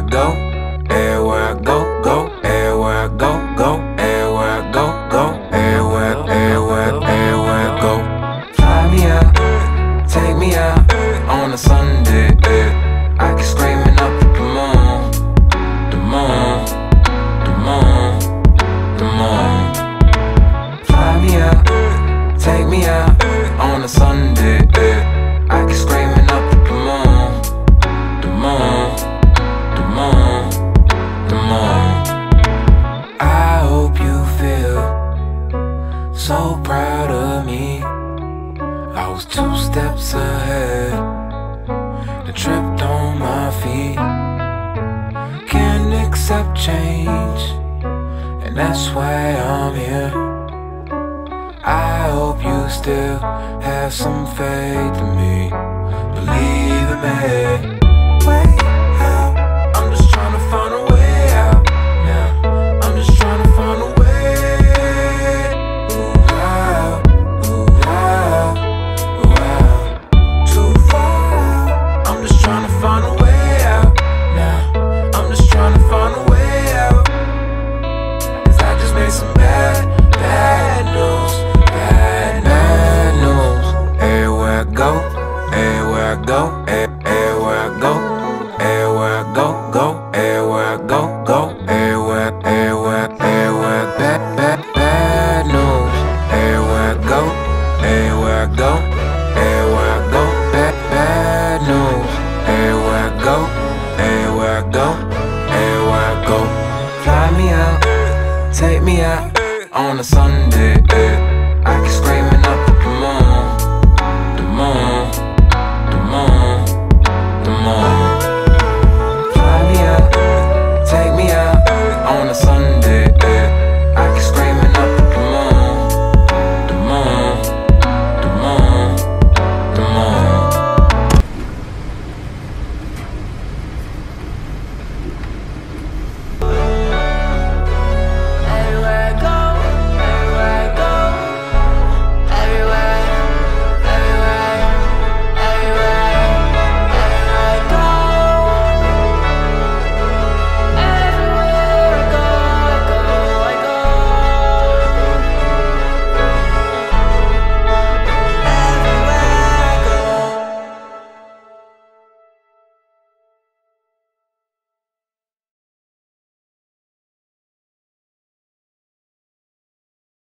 I go, everywhere I go, go, everywhere I go, go, everywhere I go, go, everywhere, everywhere, everywhere I go. Fly me out, take me out on a Sunday. I keep screaming up at the moon, the moon, the moon, the moon. Fly me out, take me out on a Sunday. I keep screaming up at the moon, the moon, the moon, the moon. I hope you feel so proud of me. I was 2 steps ahead and tripped on my feet. Can't accept change, and that's why I'm here. I hope you still have some faith in me. Believe in me. Way out. I'm just trying to find a way out. Now I'm just trying to find a way. Ooh, out, ooh, out, ooh, out. Too far out. I'm just trying to find a way out. Now I'm just trying to find a way out. 'Cause I just made some bad news. Go, everywhere I go, everywhere I go, everywhere I go, go, everywhere I go, go, everywhere, everywhere, everywhere, bad news. Everywhere I go, everywhere I go, everywhere I go, bad news. Everywhere I go, everywhere I go, everywhere I go. Fly me out, take me out on a Sunday.